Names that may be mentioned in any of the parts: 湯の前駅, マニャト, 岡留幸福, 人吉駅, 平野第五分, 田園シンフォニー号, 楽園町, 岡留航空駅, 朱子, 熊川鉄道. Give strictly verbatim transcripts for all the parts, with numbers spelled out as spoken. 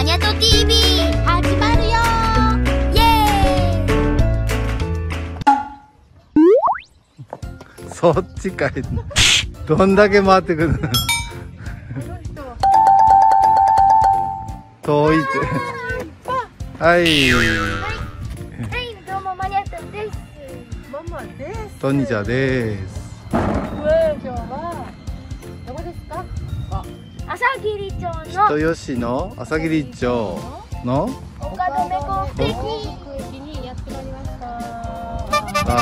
マニャト ティーブイ 始まるよイエーイ。そっちかい。どんだけ回ってくるの。遠いって。はい。はい、どうもマニャトです。ママです。トニちゃんです。今日はどこですか？朝霧町の人吉の朝霧町の岡留航空駅にやってまいりました。あ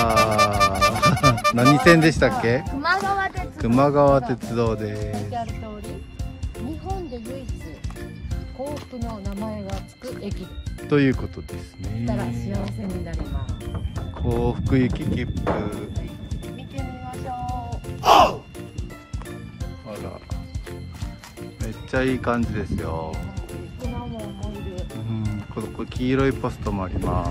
ー何線でしたっけ？熊川鉄道。熊川鉄道です。おっしゃる通り、日本で唯一航空の名前がつく駅ということですね。だから幸せになります。幸福行き切符、はい、見てみましょう。めっちゃいい感じですよ。うん、この黄色いポストもあります。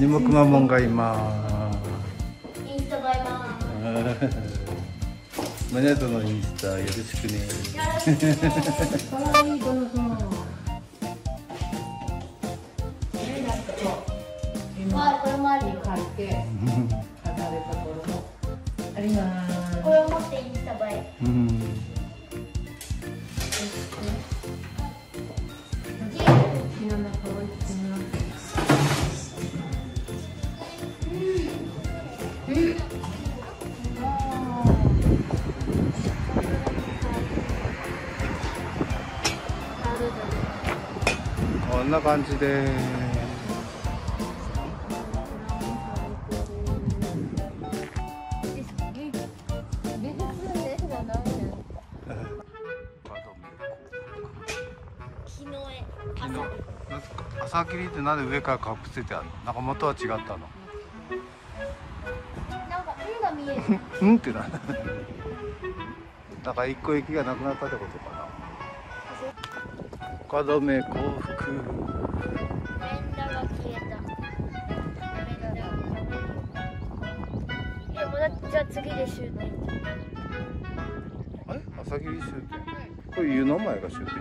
にもくまモンがいます。マニャトのインスタよろしくね。これを持ってインスタ映え。こんな感じで朝霧ってなんで上からかぶせてあるの？なんか元は違ったの？なんか絵が見える。うんってなんだ。なんか一個息がなくなったってことかな。岡留幸福。じゃあ次で終点。あれ？朝霧終点。これ湯の前が終点じゃない？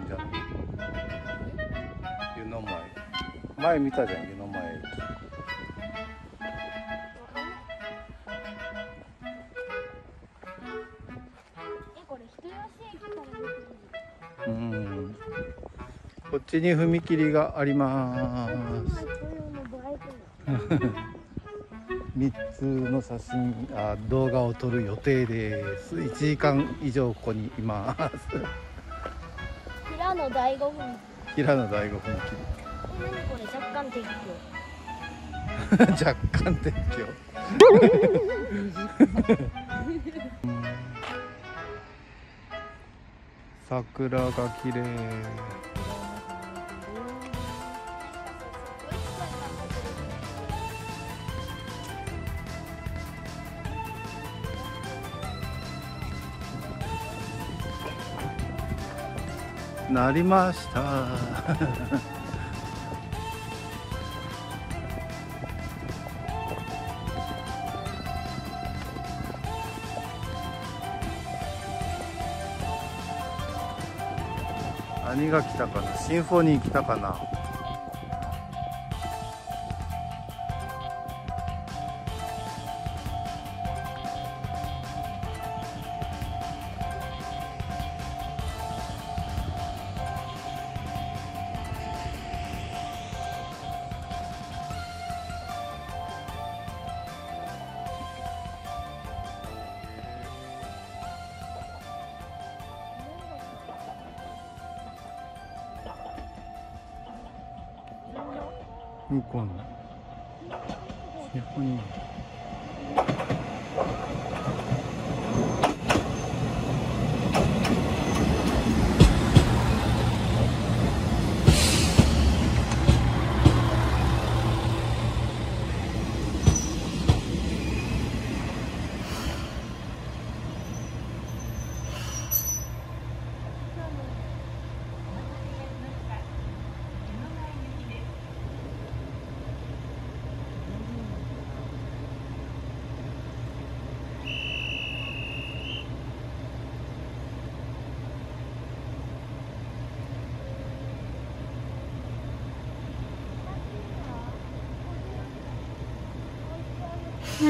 湯の前。前見たじゃん湯の前駅。え、これ人吉駅から出てる。うん、こっちに踏切があります。三つの写真、あ、動画を撮る予定です。一時間以上ここにいます。平野第五分。平野第五分。これ若干撤去。若干撤去。桜が綺麗。なりました。何が来たかな、シンフォニー来たかな。向こうのシンフォニー。チ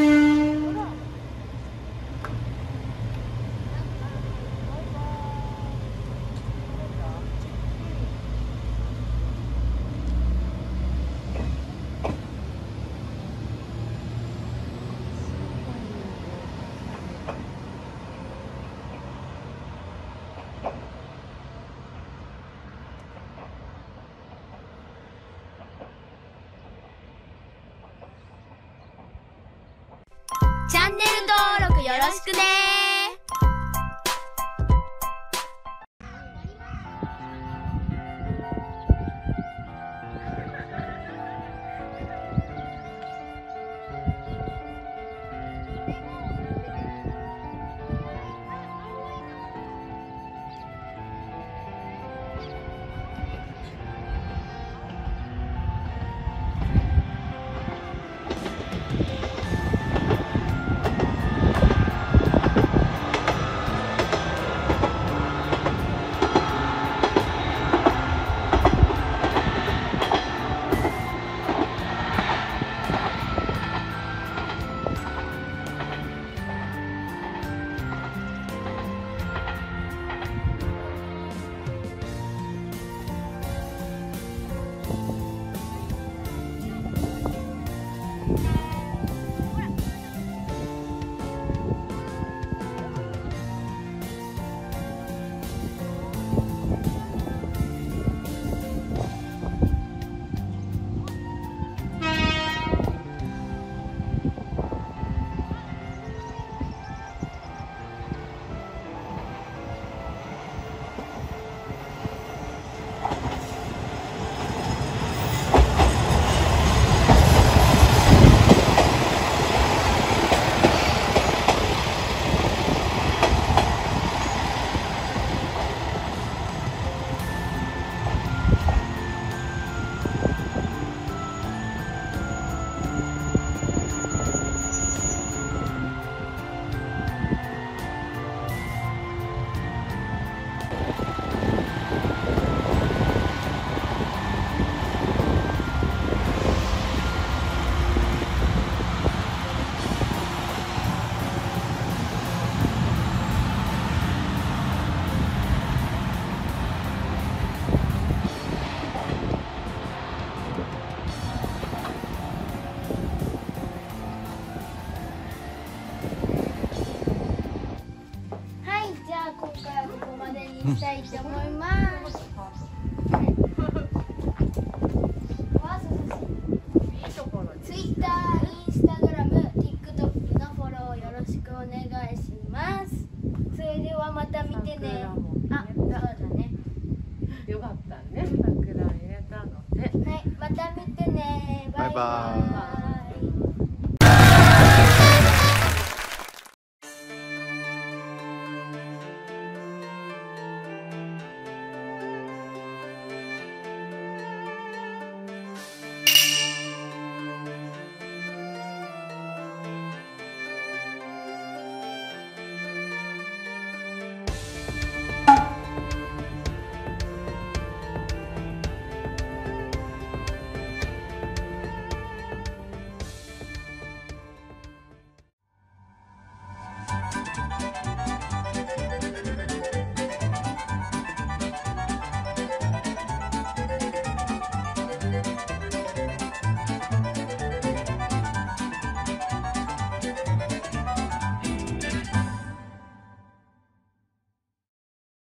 ャンネル登録よろしくねー。したいと思います。ツイッター、インスタグラム、TikTok のフォローよろしくお願いします。それではまた見てね。あ、そうだね。よかったね。桜入れたので。はい、また見てね。バイバイ。バイバイ。